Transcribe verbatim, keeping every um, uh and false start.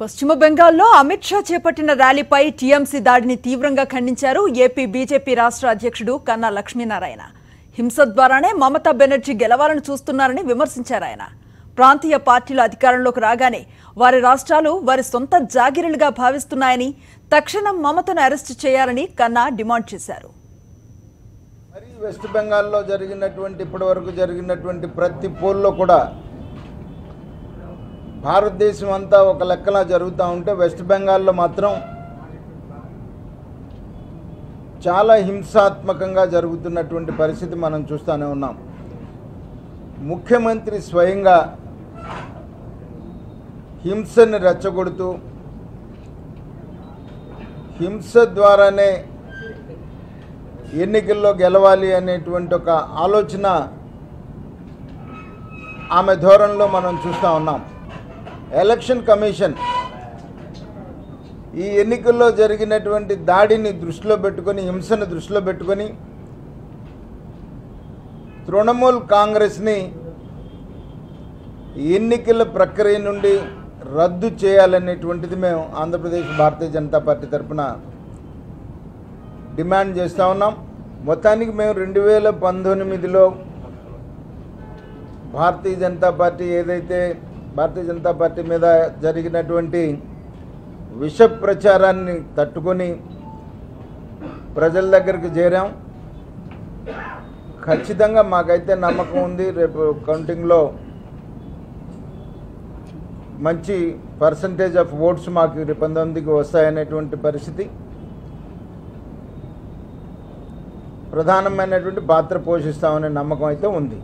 पश्चिम बंगाल अमित షా చేపట్టిన ర్యాలీపై టీఎంసీ దాడిని తీవ్రంగా ఖండించారు ఏపీ బీజేపీ రాష్ట్ర అధ్యక్షుడు కన్నా లక్ష్మీనారాయణ హింస ద్వారానే మమతా బెనర్జీ గెలవాలని చూస్తున్నారని విమర్శించారు ఆయన ప్రాంతీయ పార్టీలు అధికారంలోకి రాగానే వారి రాష్ట్రాలు వారి సొంత జాగిరిలుగా భావిస్తున్నాయని తక్షణం మమతను అరెస్ట్ చేయాలని కన్నా డిమాండ్ చేశారు మరి వెస్ట్ బెంగాల్ లో జరిగినటువంటి ఇప్పటివరకు జరిగినటువంటి ప్రతి పోల్లో కూడా భారతదేశం అంతా ఒక లెక్కలా జరుగుతూ ఉంటే వెస్ట్ బెంగాల్లో మాత్రం చాలా హింసాత్మకంగా జరుగుతున్నటువంటి పరిస్థితి మనం చూస్తూనే ఉన్నాం. ముఖ్యమంత్రి స్వయంగా హింసను రెచ్చగొడుతూ హింస ద్వారానే ఎన్నికల్లో గెలవాలి అనేటువంటి ఒక ఆలోచన ఆమె ధోరణిలో మనం చూస్తూ ఉన్నాం. ఎలక్షన్ కమిషన్ ఈ ఎన్నికల్లో జరిగినటువంటి దాడిని దృష్టిలో పెట్టుకొని హింసను దృష్టిలో పెట్టుకొని తృణమూల్ కాంగ్రెస్ని ఎన్నికల ప్రక్రియ నుండి రద్దు చేయాలనేటువంటిది మేము ఆంధ్రప్రదేశ్ భారతీయ జనతా పార్టీ తరఫున డిమాండ్ చేస్తూ ఉన్నాం. మొత్తానికి మేము రెండు వేల పంతొమ్మిదిలో భారతీయ జనతా పార్టీ ఏదైతే భారతీయ జనతా పార్టీ మీద జరిగినటువంటి విష ప్రచారాన్ని తట్టుకొని ప్రజల దగ్గరికి చేరాం. ఖచ్చితంగా మాకైతే నమ్మకం ఉంది రేపు కౌంటింగ్లో మంచి పర్సంటేజ్ ఆఫ్ ఓట్స్ మాకు రేపు పంతొమ్మిదికి వస్తాయనేటువంటి పరిస్థితి ప్రధానమైనటువంటి పాత్ర పోషిస్తామనే నమ్మకం అయితే ఉంది.